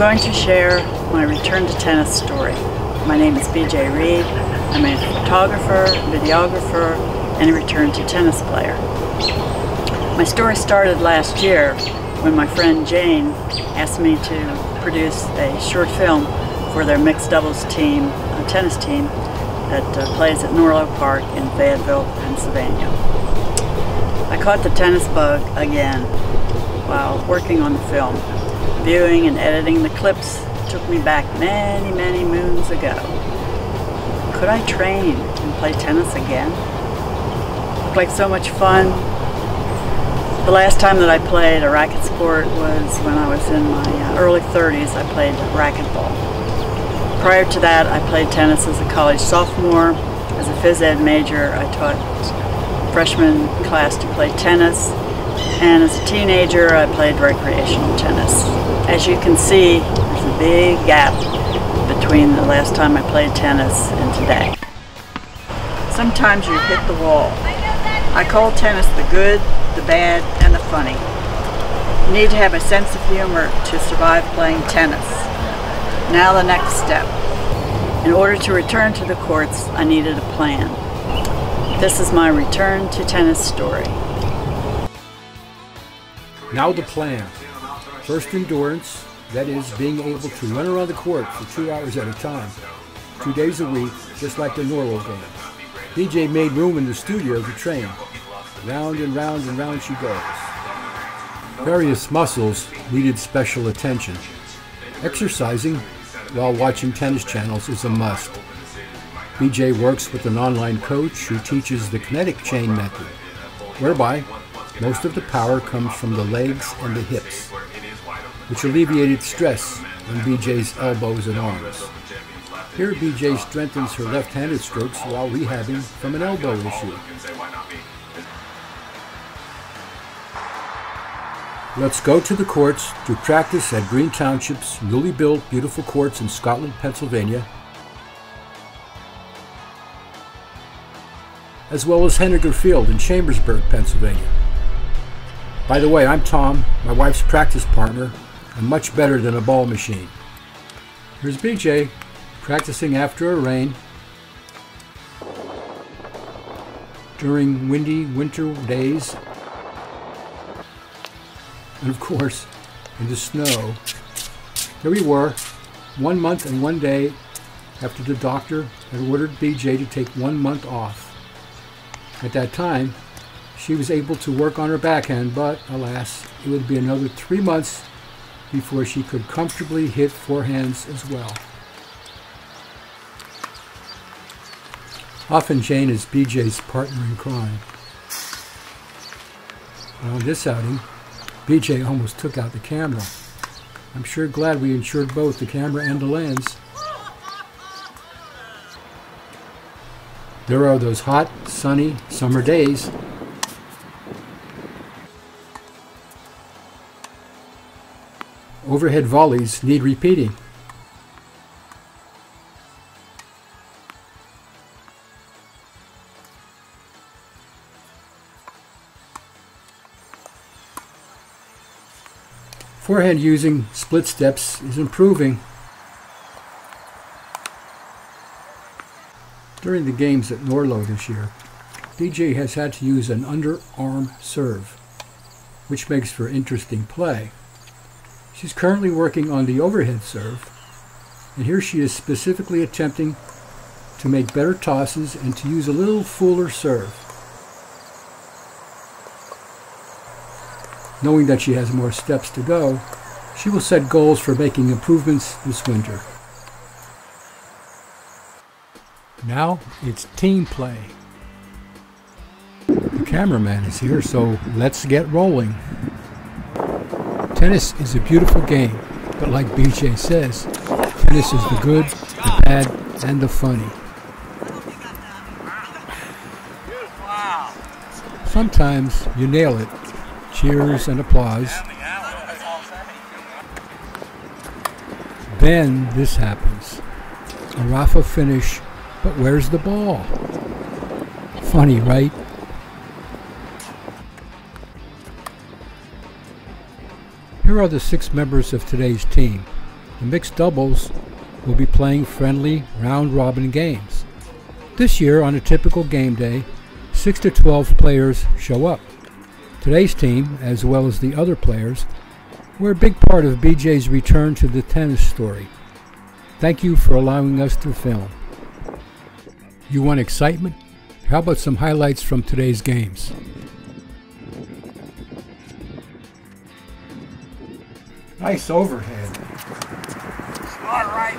I'm going to share my return to tennis story. My name is BJ Reed. I'm a photographer, videographer, and a return to tennis player. My story started last year when my friend Jane asked me to produce a short film for their mixed doubles team, a tennis team, that plays at Norlo Park in Fayetteville, Pennsylvania. I caught the tennis bug again while working on the film. Viewing and editing the clips took me back many, many moons ago. Could I train and play tennis again? It looked like so much fun. The last time that I played a racket sport was when I was in my early 30s. I played racquetball. Prior to that, I played tennis as a college sophomore. As a phys ed major, I taught freshman class to play tennis. And as a teenager, I played recreational tennis. As you can see, there's a big gap between the last time I played tennis and today. Sometimes you hit the wall. I call tennis the good, the bad, and the funny. You need to have a sense of humor to survive playing tennis. Now the next step. In order to return to the courts, I needed a plan. This is my return to tennis story. Now the plan. First, endurance, that is, being able to run around the court for 2 hours at a time, 2 days a week, just like the Norlo game. BJ made room in the studio to train. Round and round and round she goes. Various muscles needed special attention. Exercising while watching tennis channels is a must. BJ works with an online coach who teaches the kinetic chain method, whereby most of the power comes from the legs and the hips, which alleviated stress on BJ's elbows and arms. Here BJ strengthens her left-handed strokes while rehabbing from an elbow issue. Let's go to the courts to practice at Green Township's newly built beautiful courts in Scotland, Pennsylvania, as well as Henninger Field in Chambersburg, Pennsylvania. By the way, I'm Tom, my wife's practice partner, and much better than a ball machine. Here's BJ, practicing after a rain, during windy winter days, and of course, in the snow. Here we were, 1 month and 1 day after the doctor had ordered BJ to take 1 month off. At that time, she was able to work on her backhand, but alas, it would be another 3 months before she could comfortably hit forehands as well. Often Jane is BJ's partner in crime. On this outing, BJ almost took out the camera. I'm sure glad we insured both the camera and the lens. There are those hot, sunny summer days . Overhead volleys need repeating. Forehand using split steps is improving. During the games at Norlo this year, BJ has had to use an underarm serve, which makes for interesting play. She's currently working on the overhead serve, and here she is specifically attempting to make better tosses and to use a little fuller serve. Knowing that she has more steps to go, she will set goals for making improvements this winter. Now it's team play. The cameraman is here, so let's get rolling. Tennis is a beautiful game, but like BJ says, tennis is the good, the bad, and the funny. Sometimes you nail it, cheers and applause. Then this happens, a Rafa finish, but where's the ball? Funny, right? Here are the 6 members of today's team. the mixed doubles will be playing friendly round-robin games. This year, on a typical game day, 6 to 12 players show up. Today's team, as well as the other players, were a big part of BJ's return to the tennis story. Thank you for allowing us to film. You want excitement? How about some highlights from today's games? Nice overhead. All right.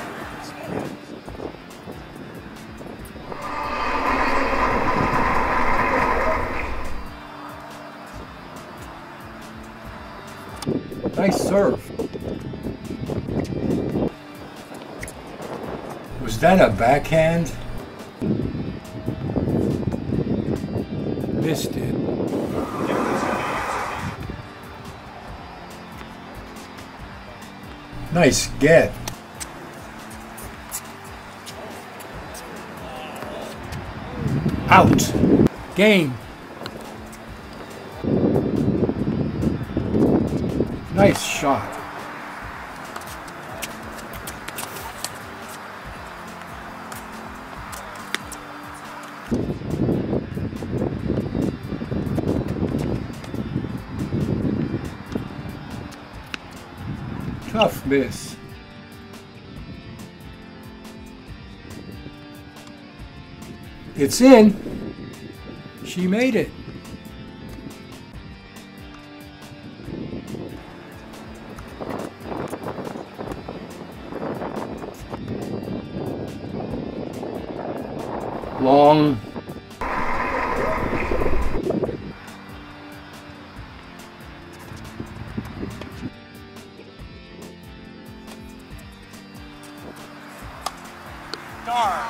Nice serve. Was that a backhand? Missed it. Nice get. Out. Game. Nice shot. Tough miss. It's in. She made it. Long. Darn.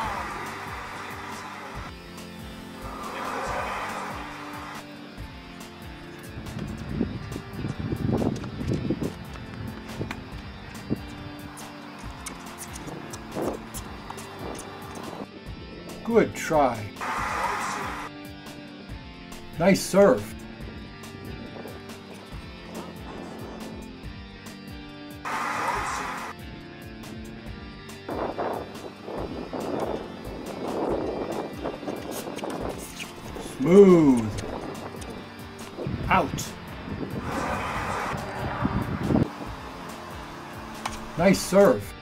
Good try. Nice serve. Smooth. Out. Nice serve.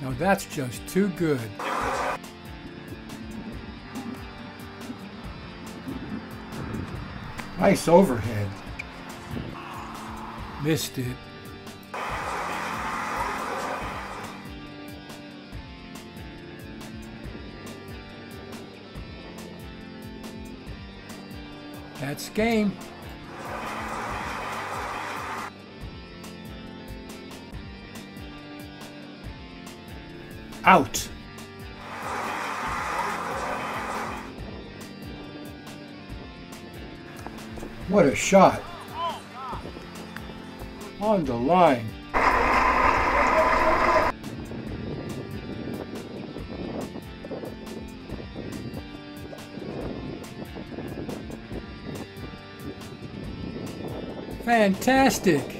Now that's just too good. Nice overhead. Missed it. That's game. Out. What a shot. On the line. Fantastic.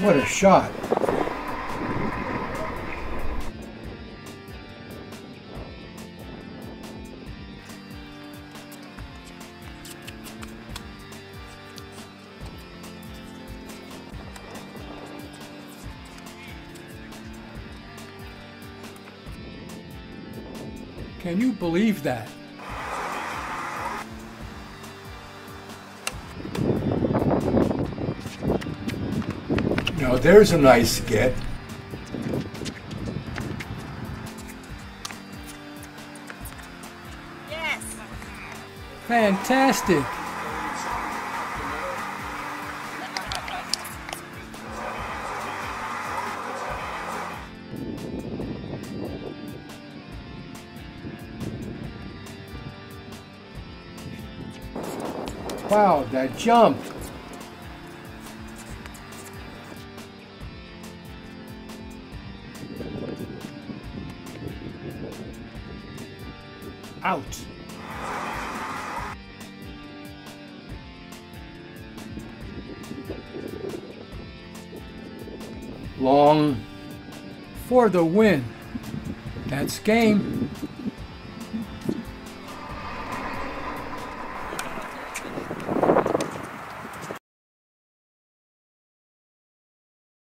What a shot. Can you believe that? Now there's a nice get. Yes. Fantastic. Wow, that jump. out. Long for the win. That's game.